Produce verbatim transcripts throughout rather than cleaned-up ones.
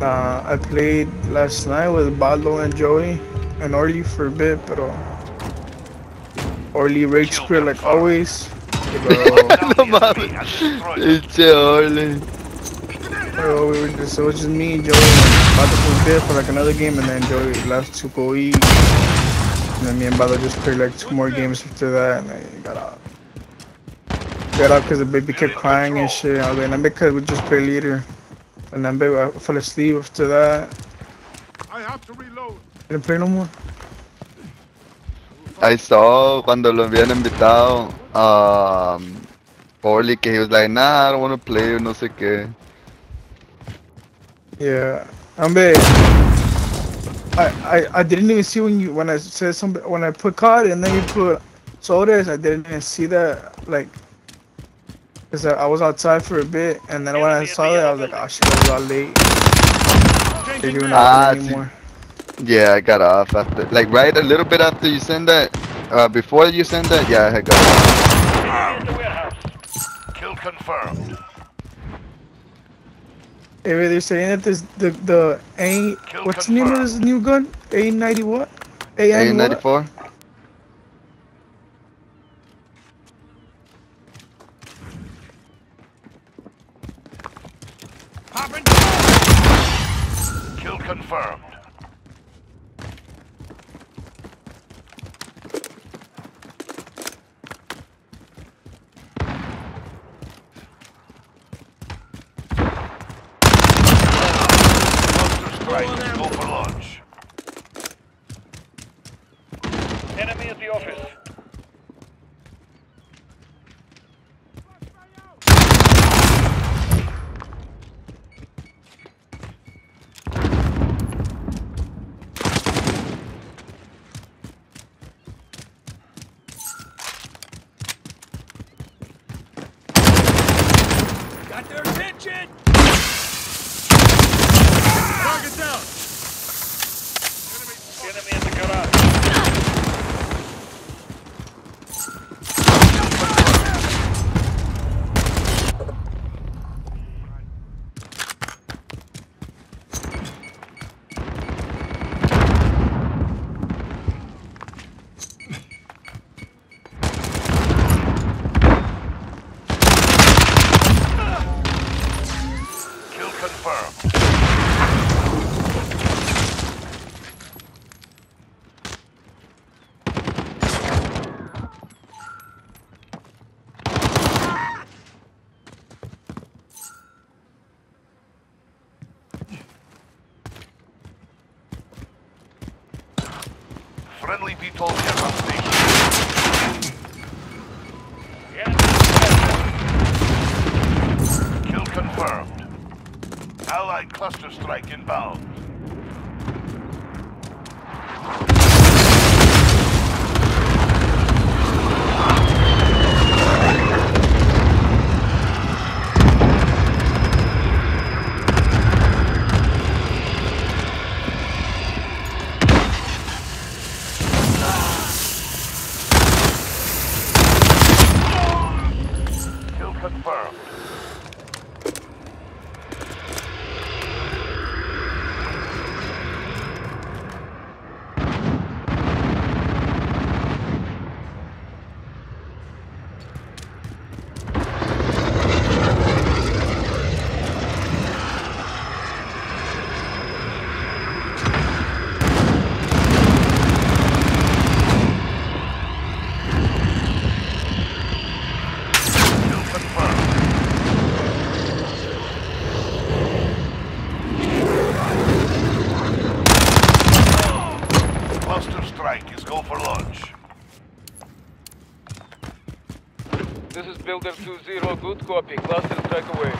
Uh, I played last night with Baldo and Joey and Orly for a bit, pero Orly rage quit like always. Pero... no mames, pinche Orly. Pero we were just, it was just me and Joey and Baldo for a bit for like another game, and then Joey left to go eat. And then me and Baldo just played like two more games after that, and I got out. Got out because the baby kept crying and shit. I was like, maybe because we just play later. And then baby, I fell asleep after that. I have to reload. Didn't play no more. I saw cuando lo habían invitado a um, Orly que he was like, nah, I don't want to play or no sé qué. Yeah, hombre. I, I I didn't even see when you when I said somebody when I put card and then you put sodas. I didn't even see that, like, cause I, I was outside for a bit and then when I saw that I was like, oh shit, I was out late. They do not play anymore. Yeah, I got off after, like right a little bit after you send that, uh, before you send that, yeah, I got off. Kill confirmed. Hey, they're saying that this, the, the A, Kill what's the name of this new gun? A ninety what? A N ninety-four? Kill confirmed. Enemy at the office. Got their attention. Ah! Target down. Enemy, enemy at the garage. Friendly people here on station. Yeah. Kill confirmed. Allied cluster strike inbound. This is Builder two zero, good copy. Cluster strike away.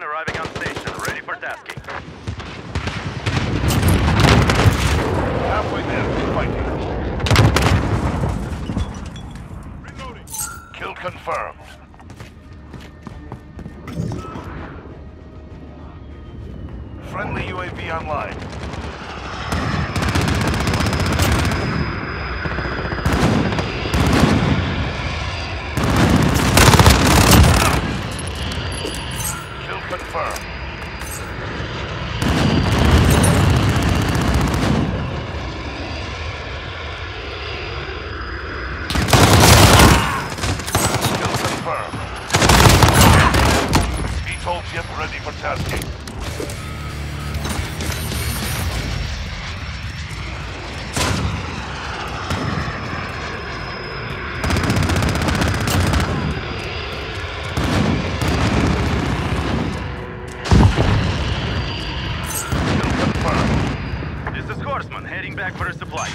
one arriving on station, ready for tasking. Halfway there, fighting. Reloading. Kill confirmed. Friendly U A V online.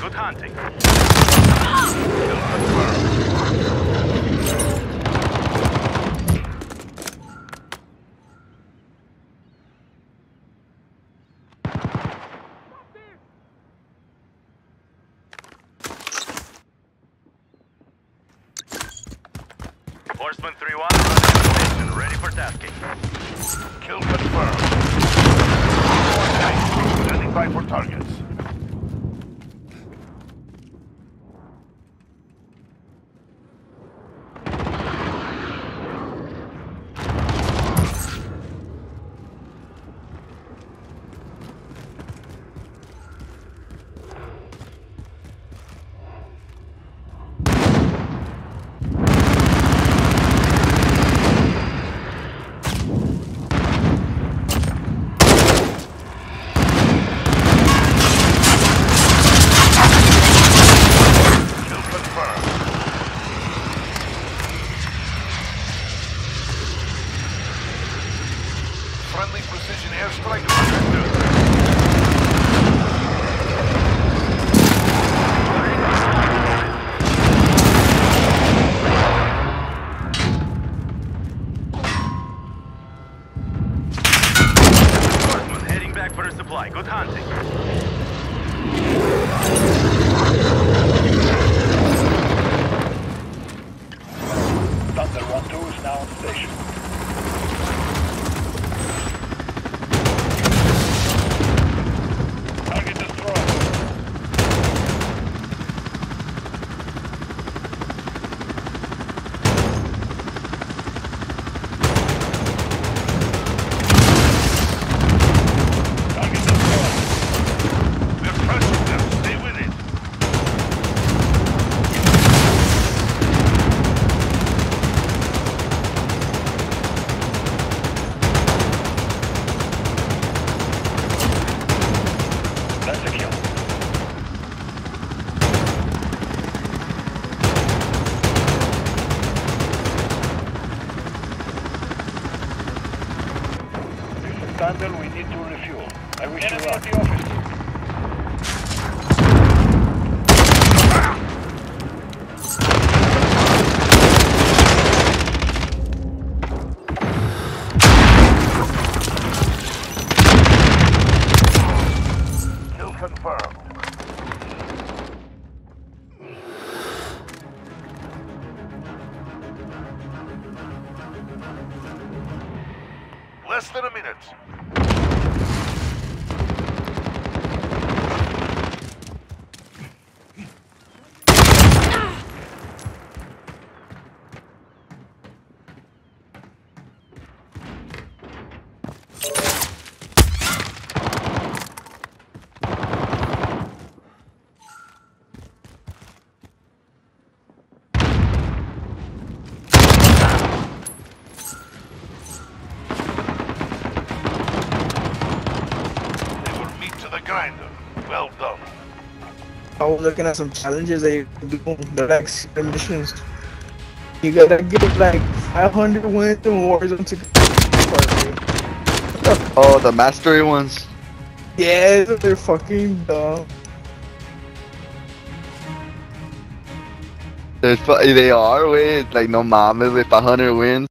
Good hunting. Horseman three one, ready for tasking. Kill confirmed. Standing by for targets. Good hunting. Thunder one two is now on station. Target destroyed. We need to refuel. I wish you luck. The office. Kill confirmed. Less than a minute. Well done. I was looking at some challenges that you can do in the next missions. You gotta get like five hundred wins in Warzone to party. Oh, the mastery ones? Yeah, they're fucking dumb. There's, they are, wait, like no mames, with five hundred wins.